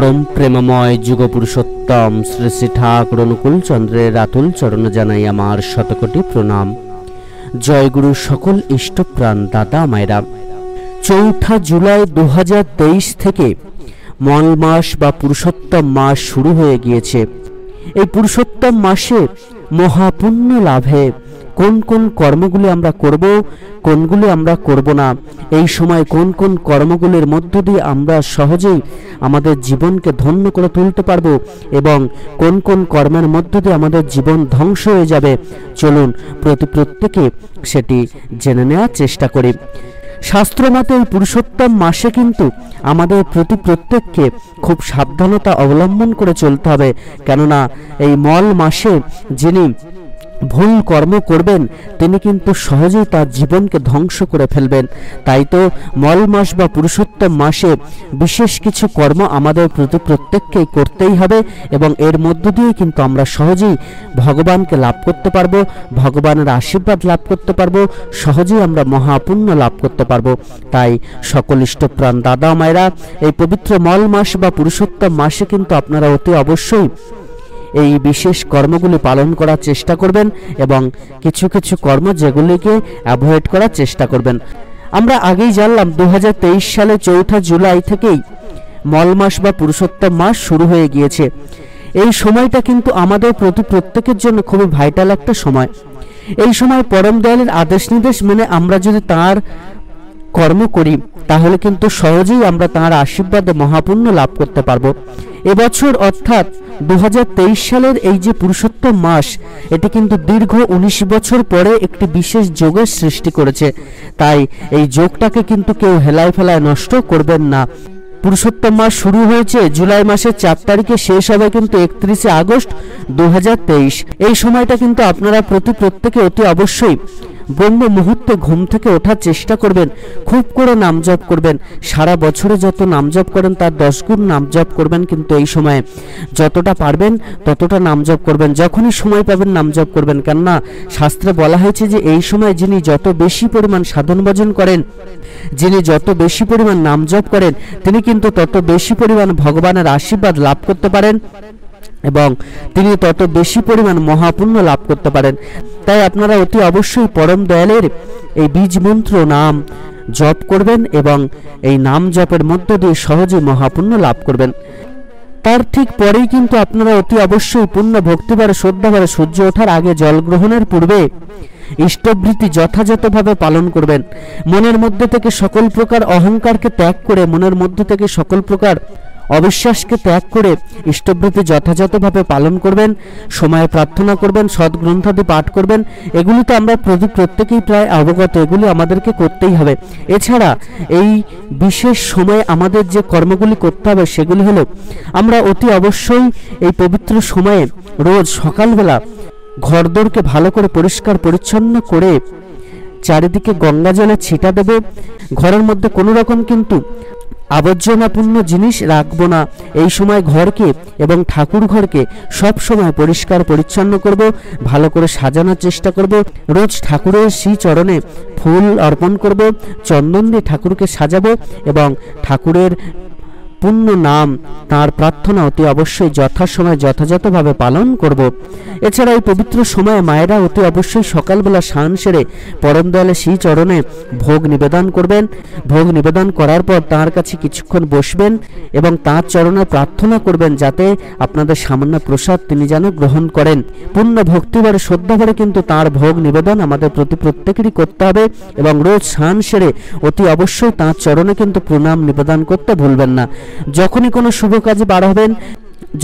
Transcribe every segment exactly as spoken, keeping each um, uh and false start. परम प्रेममय जुग पुरुषोत्तम श्री श्री ठाकुर अनुकूल चंद्रेर आतुल चरण जानाई आमार शतकोटी प्रणाम। जय गुरु सकल इष्ट प्राण दादा मायरा। चौथा जुलाई दो हज़ार तेईस थेके मल मास बा पुरुषोत्तम मास शुरू हो गए। এই পুরুষোত্তম মাসে মহাপুণ্য লাভে কোন কোন কর্মগুলি আমরা করব, কোনগুলি আমরা করব না, এই সময় কোন কোন কর্মগুলির মধ্য দিয়ে আমরা সহজেই আমাদের জীবনকে ধন্য করে তুলতে পারব এবং কোন কোন কর্মের মধ্য দিয়ে আমাদের জীবন ধ্বংস হয়ে যাবে, চলুন প্রতি প্রত্যেকে সেটি জেনে নেওয়ার চেষ্টা করি। শাস্ত্রমতে এই পুরুষোত্তম মাসে কিন্তু আমাদের প্রতি প্রত্যেককে খুব সাবধানতা অবলম্বন করে চলতে হবে, কেননা এই মল মাসে যিনি ভুল কর্ম করবেন তিনি কিন্তু সহজেই তার জীবনকে ধ্বংস করে ফেলবেন। তাই তো মল মাস বা পুরুষোত্তম মাসে বিশেষ কিছু কর্ম আমাদের প্রতি প্রত্যেককেই করতেই হবে এবং এর মধ্য দিয়ে কিন্তু আমরা সহজেই ভগবানকে লাভ করতে পারবো, ভগবানের আশীর্বাদ লাভ করতে পারবো, সহজেই আমরা মহাপুণ্য লাভ করতে পারবো। তাই সকল ইষ্টপ্রাণ দাদা মায়েরা, এই পবিত্র মল মাস বা পুরুষোত্তম মাসে কিন্তু আপনারা অতি অবশ্যই এই বিশেষ কর্মগুলি পালন করার চেষ্টা করবেন এবং কিছু কিছু কর্ম যেগুলিকে অ্যাভয়েড করার চেষ্টা করবেন। আমরা আগেই জানলাম দু হাজার তেইশ সালে চৌঠা জুলাই থেকেই মল মাস বা পুরুষোত্তম মাস শুরু হয়ে গিয়েছে। এই সময়টা কিন্তু আমাদের প্রতি প্রত্যেকের জন্য খুবই ভাইটাল একটা সময়। এই সময় পরম দয়ালের আদেশ নির্দেশ মেনে আমরা যদি তার কর্ম করি তাহলে কিন্তু সহজেই আমরা তাঁর আশীর্বাদে মহাপুণ্য লাভ করতে পারবো। এবছর অর্থাৎ দু হাজার তেইশ সালের এই যে পুরুষোত্তম মাস, এটি কিন্তু দীর্ঘ উনিশ বছর পরে একটি বিশেষ যোগের সৃষ্টি করেছে। তাই এই যোগটাকে কিন্তু কেউ হেলায় ফেলায় নষ্ট করবেন না। পুরুষোত্তম মাস শুরু হয়েছে জুলাই মাসের চার তারিখে, শেষ হবে কিন্তু একত্রিশে আগস্ট দু হাজার তেইশ। এই সময়টা কিন্তু আপনারা প্রতি প্রত্যেকে অতি অবশ্যই ব্রহ্ম মুহূর্তে ঘুম থেকে ওঠার চেষ্টা করবেন, খুব করে নাম জপ করবেন। সারা বছরে যত নাম জপ করেন তার দশ গুণ নাম জপ করবেন, কিন্তু এই সময়ে যতটা পারবেন ততটা নাম জপ করবেন, যখনই সময় পাবেন নাম জপ করবেন। কেননা শাস্ত্রে বলা হয়েছে যে এই সময় যিনি যত বেশি পরিমাণ সাধন ভজন করেন, যিনি যত বেশি পরিমাণ নাম জপ করেন, তিনি কিন্তু তত বেশি পরিমাণ ভগবানের আশীর্বাদ লাভ করতে পারেন এবং তিনি তত বেশি পরিমাণ মহাপুণ্য লাভ করতে পারেন। তাই আপনারা অতি অবশ্যই পরম দয়ালের এই বীজ মন্ত্র নাম জপ করবেন এবং এই নাম জপের মধ্য দিয়ে সহজে মহাপুণ্য লাভ করবেন। তার ঠিক পরেই কিন্তু আপনারা অতি অবশ্যই পূর্ণ ভক্তিবারে শ্রদ্ধাবারে সূর্য ওঠার আগে জল গ্রহণের পূর্বে ইষ্টবৃত্তি যথাযথভাবে পালন করবেন। মনের মধ্যে থেকে সকল প্রকার অহংকারকে ত্যাগ করে, মনের মধ্যে থেকে সকল প্রকার অবিশ্বাসকে ত্যাগ করে ইষ্টবৃত্তি যথাযথভাবে পালন করবেন, সময়ে প্রার্থনা করবেন, সদ্গ্রন্থাদি পাঠ করবেন। এগুলি তো আমরা প্রত্যেকেই প্রায় অবগত, এগুলি আমাদেরকে করতেই হবে। এছাড়া এই বিশেষ সময়ে আমাদের যে কর্মগুলি করতে হবে সেগুলি হলো, আমরা অতি অবশ্যই এই পবিত্র সময়ে রোজ সকালবেলা ঘরদোরকে ভালো করে পরিষ্কার পরিচ্ছন্ন করে চারিদিকে গঙ্গা জলে ছিটা দেব। ঘরের মধ্যে কোনো রকম কিন্তু আবর্জনাপূর্ণ জিনিস রাখবো না। এই সময় ঘরকে এবং ঠাকুর ঘরকে সব সময় পরিষ্কার পরিচ্ছন্ন করব, ভালো করে সাজানোর চেষ্টা করব। রোজ ঠাকুরের শ্রী চরণে ফুল অর্পণ করব, চন্দন দিয়ে ঠাকুরকে সাজাবো এবং ঠাকুরের পূর্ণ নাম তাঁর প্রার্থনা অতি অবশ্যই যথাসময়ে যথাযথভাবে পালন করব। এছাড়া এই পবিত্র সময়ে মায়েরা অতি অবশ্যই সকালবেলা স্নান সেরে পরম দয়ালের শ্রী চরণে ভোগ নিবেদন করবেন। ভোগ নিবেদন করার পর তাঁর কাছে কিছুক্ষণ বসবেন এবং তাঁর চরণে প্রার্থনা করবেন যাতে আপনাদের সামান্য প্রসাদ তিনি যেন গ্রহণ করেন। পূর্ণ ভক্তিভরে শ্রদ্ধাভরে কিন্তু তাঁর ভোগ নিবেদন আমাদের প্রতি প্রত্যেকেরই করতে হবে এবং রোজ স্নান সেরে অতি অবশ্যই তাঁর চরণে কিন্তু প্রণাম নিবেদন করতে ভুলবেন না। যখনই কোনো শুভ কাজে বার হবেন,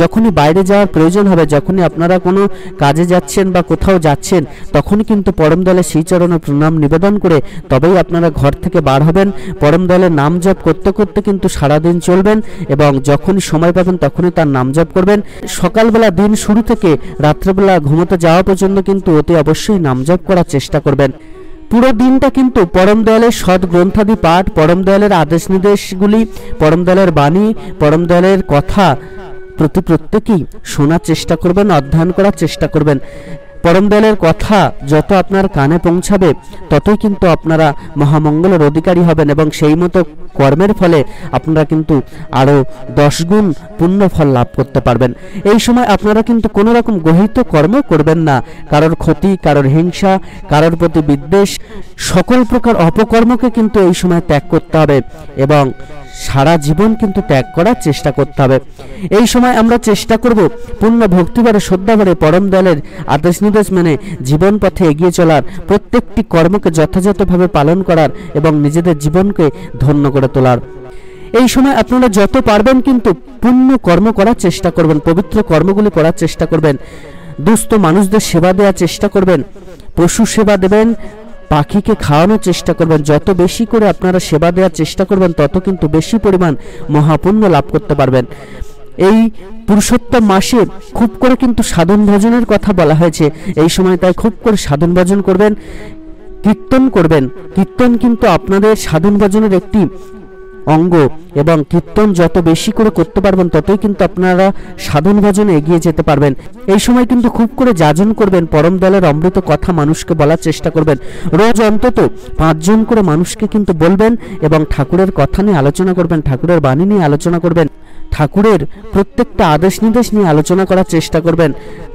যখনই বাইরে যাওয়ার প্রয়োজন হবে, যখনই আপনারা কোনো কাজে যাচ্ছেন বা কোথাও যাচ্ছেন, তখন কিন্তু পরম দয়ালের শ্রী চরণে প্রণাম নিবেদন করে তবেই আপনারা ঘর থেকে বার হবেন। পরম দয়ালের নাম জপ করতে করতে কিন্তু সারাদিন চলবেন এবং যখনই সময় পাবেন তখনই তার নাম জপ করবেন। সকালবেলা দিন শুরু থেকে রাত্রেবেলা ঘুমোতে যাওয়া পর্যন্ত কিন্তু অতি অবশ্যই নাম জপ করার চেষ্টা করবেন। পুরো দিনটা কিন্তু পরম দয়ালের সৎ গ্রন্থাদি পাঠ, পরম দয়ালের আদেশ নির্দেশগুলি, পরম দয়ালের বাণী, পরম দয়ালের কথা প্রতি প্রত্যেকেই শোনার চেষ্টা করবেন, অধ্যয়ন করার চেষ্টা করবেন। परम दयालेर कथा जत आपनार काने पौंछाबे ततई किन्तु आपनारा महामंगलेर अधिकारी हबेन एबं सेई मतो कर्मेर फले आपनारा किन्तु आरो दश गुण पुण्य फल लाभ करते पारबेन। एई समय आपनारा किन्तु कोनो रकम गहित कर्म करबेन ना, कारोर क्षति, कारोर हिंसा, कारोर प्रति विद्वेष सकल प्रकार अपकर्मके किन्तु एई समय त्याग करते हबे एबं सारा जीवन किन्तु त्याग करार चेष्टा करते हबे। एई समय आमरा चेष्टा करब पूर्ण भक्तिभारे श्रद्धाभारे परम दयालेर आदेश निर्देश मेने जीवन पथे एगिए चलार, प्रत्येकटी कर्मके यथायथभावे पालन करार एबं निजेदेर जीवनके धन्य करे तोलार। एई समय आपनारा जत पारबेन किन्तु पुण्य कर्म करार चेष्टा करबेन, पवित्र कर्मगुली करार चेष्टा करबेन, दुष्ट मानुषदेर सेवा देওয়ার चेष्टा करबेन, पशु सेवा देबेन, पाखी के खावानोर चेष्टा करबेन। जत बेशी करे आपनारा सेवा देওয়ার चेष्टा करबेन तत किन्तु बेशी परिमाण महापुण्य लाभ करते पारबेन। এই পুরুষোত্তম মাসে খুব করে কিন্তু সাধন ভজনের কথা বলা হয়েছে। এই সময় তাই খুব করে সাধন ভজন করবেন, কীর্তন করবেন। কীর্তন কিন্তু আপনাদের সাধন ভজনের একটি অঙ্গ এবং কীর্তন যত বেশি করে করতে পারবেন ততই কিন্তু আপনারা সাধন ভজনে এগিয়ে যেতে পারবেন। এই সময় কিন্তু খুব করে যাজন করবেন, পরম দয়ালের অমৃত কথা মানুষকে বলার চেষ্টা করবেন। রোজ অন্তত পাঁচজন করে মানুষকে কিন্তু বলবেন এবং ঠাকুরের কথা নিয়ে আলোচনা করবেন, ঠাকুরের বাণী নিয়ে আলোচনা করবেন, ঠাকুরের প্রত্যেকটা আদেশ নির্দেশ নিয়ে আলোচনা করার চেষ্টা করবেন,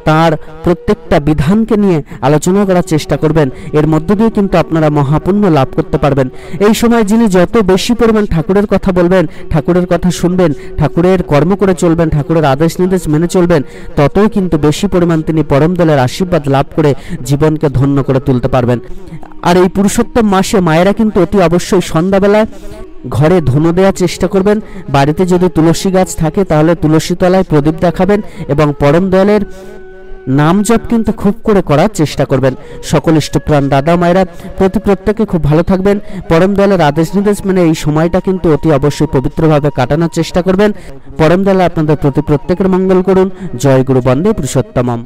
তার প্রত্যেকটা বিধানকে নিয়ে আলোচনা করার চেষ্টা করবেন। এর মধ্য দিয়ে কিন্তু আপনারা মহাপুণ্য লাভ করতে পারবেন। এই সময় যিনি যত বেশি পরিমাণ ঠাকুরের কথা বলবেন, ঠাকুরের কথা শুনবেন, ঠাকুরের কর্ম করে চলবেন, ঠাকুরের আদেশ নির্দেশ মেনে চলবেন ততই কিন্তু বেশি পরিমাণ তিনি পরম দয়ালের আশীর্বাদ লাভ করে জীবনকে ধন্য করে তুলতে পারবেন। আর এই পুরুষোত্তম মাসে মায়েরা কিন্তু অতি অবশ্যই সন্ধ্যাবেলায় ঘরে ধুনো দেওয়ার চেষ্টা করবেন। বাড়িতে যদি তুলসী গাছ থাকে তাহলে তুলসী তলায় প্রদীপ দেখাবেন এবং পরম দয়ালের নাম জপ কিন্তু খুব করে করার চেষ্টা করবেন। সকল ইষ্টপ্রাণ দাদা মায়েরা প্রতি প্রত্যেকে খুব ভালো থাকবেন, পরম দয়ালের আদেশ নির্দেশ মেনে এই সময়টা কিন্তু অতি অবশ্যই পবিত্রভাবে কাটানোর চেষ্টা করবেন। পরম দয়াল আপনাদের প্রতি প্রত্যেকের মঙ্গল করুন। জয় গুরু, বন্দে পুরুষোত্তমম।